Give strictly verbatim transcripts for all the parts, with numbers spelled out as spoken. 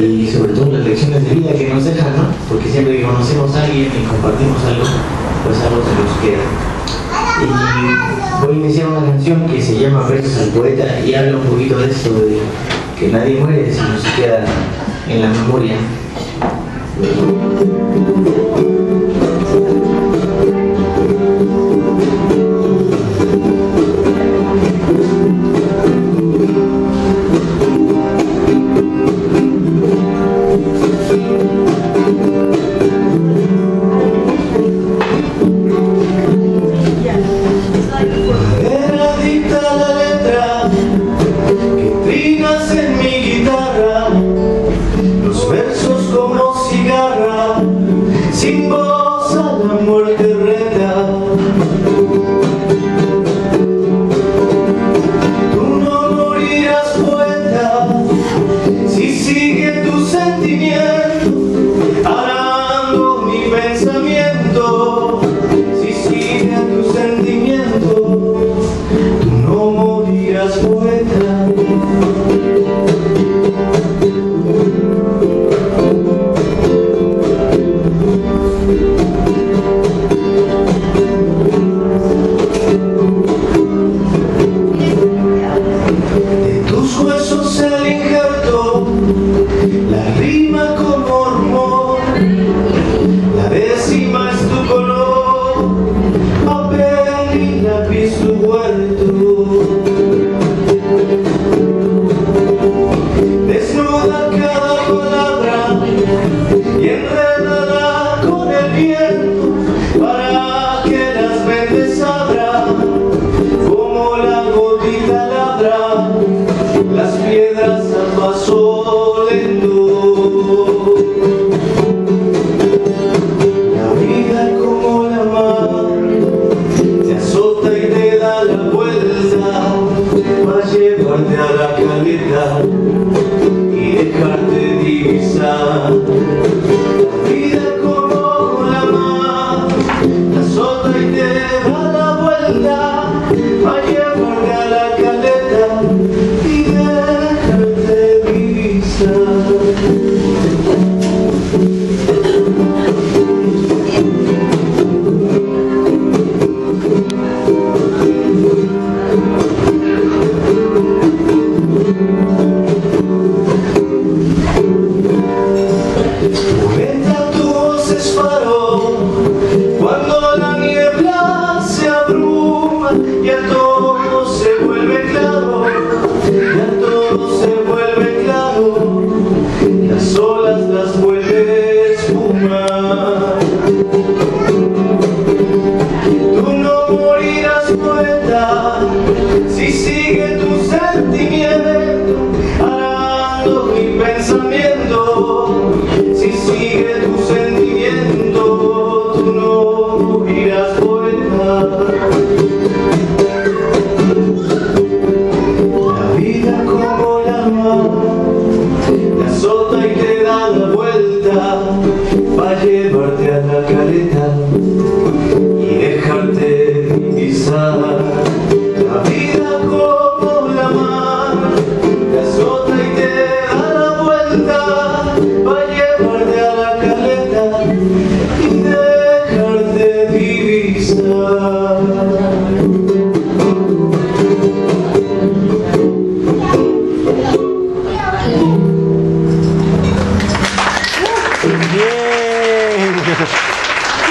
y sobre todo las lecciones de vida que nos dejan, ¿no? Porque siempre que conocemos a alguien y compartimos algo, pues algo se nos queda. Y voy a iniciar una canción que se llama Versos al Poeta y habla un poquito de esto, de que nadie muere, sino se queda en la memoria.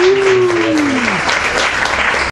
Bien.